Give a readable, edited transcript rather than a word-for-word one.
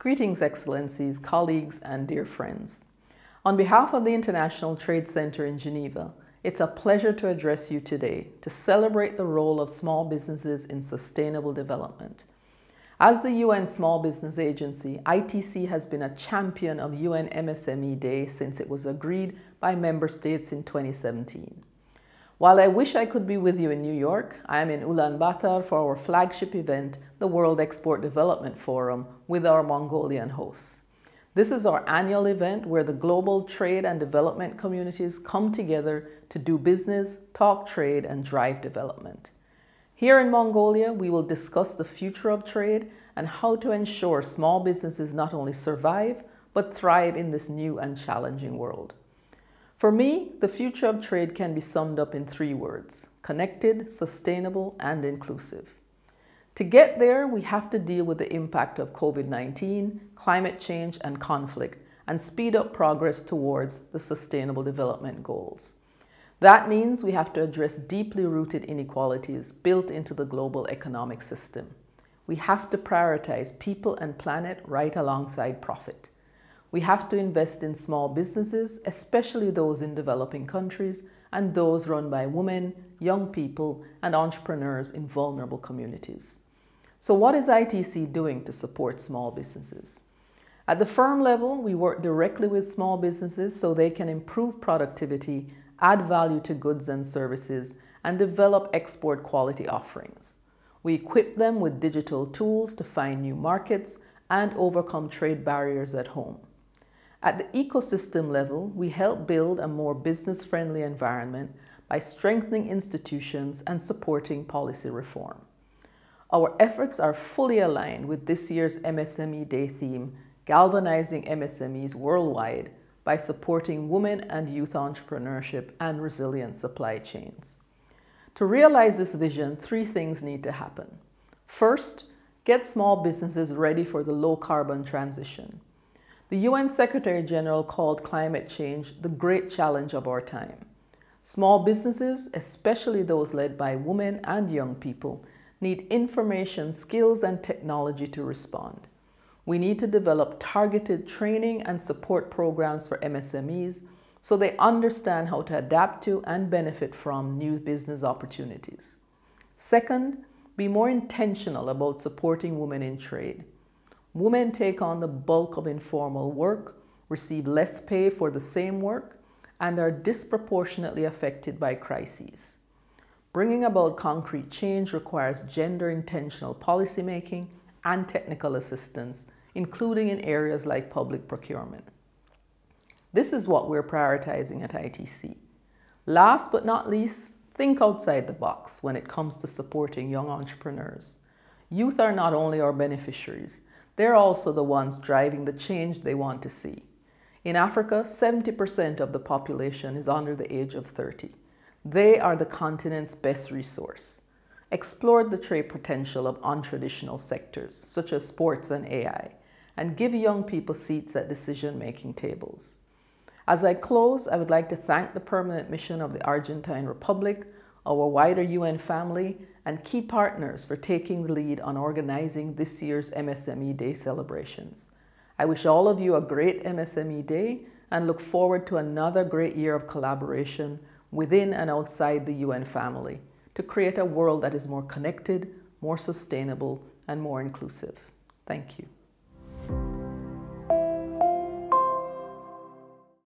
Greetings, Excellencies, colleagues, and dear friends. On behalf of the International Trade Centre in Geneva, it's a pleasure to address you today to celebrate the role of small businesses in sustainable development. As the UN Small Business Agency, ITC has been a champion of UN MSME Day since it was agreed by member states in 2017. While I wish I could be with you in New York, I am in Ulaanbaatar for our flagship event, the World Export Development Forum, with our Mongolian hosts. This is our annual event where the global trade and development communities come together to do business, talk trade, and drive development. Here in Mongolia, we will discuss the future of trade and how to ensure small businesses not only survive, but thrive in this new and challenging world. For me, the future of trade can be summed up in three words: connected, sustainable, and inclusive. To get there, we have to deal with the impact of COVID-19, climate change, and conflict, and speed up progress towards the Sustainable Development Goals. That means we have to address deeply rooted inequalities built into the global economic system. We have to prioritize people and planet right alongside profit. We have to invest in small businesses, especially those in developing countries and those run by women, young people, and entrepreneurs in vulnerable communities. So what is ITC doing to support small businesses? At the firm level, we work directly with small businesses so they can improve productivity, add value to goods and services, and develop export quality offerings. We equip them with digital tools to find new markets and overcome trade barriers at home. At the ecosystem level, we help build a more business-friendly environment by strengthening institutions and supporting policy reform. Our efforts are fully aligned with this year's MSME Day theme, Galvanizing MSMEs Worldwide, by supporting women and youth entrepreneurship and resilient supply chains. To realize this vision, three things need to happen. First, get small businesses ready for the low-carbon transition. The UN Secretary-General called climate change the great challenge of our time. Small businesses, especially those led by women and young people, need information, skills, and technology to respond. We need to develop targeted training and support programs for MSMEs so they understand how to adapt to and benefit from new business opportunities. Second, be more intentional about supporting women in trade. Women take on the bulk of informal work, receive less pay for the same work, and are disproportionately affected by crises. Bringing about concrete change requires gender-intentional policymaking and technical assistance, including in areas like public procurement. This is what we're prioritizing at ITC. Last but not least, think outside the box when it comes to supporting young entrepreneurs. Youth are not only our beneficiaries, they're also the ones driving the change they want to see. In Africa, 70% of the population is under the age of 30. They are the continent's best resource. Explore the trade potential of untraditional sectors, such as sports and AI, and give young people seats at decision-making tables. As I close, I would like to thank the Permanent Mission of the Argentine Republic, our wider UN family, and key partners for taking the lead on organizing this year's MSME Day celebrations. I wish all of you a great MSME Day and look forward to another great year of collaboration within and outside the UN family to create a world that is more connected, more sustainable, and more inclusive. Thank you.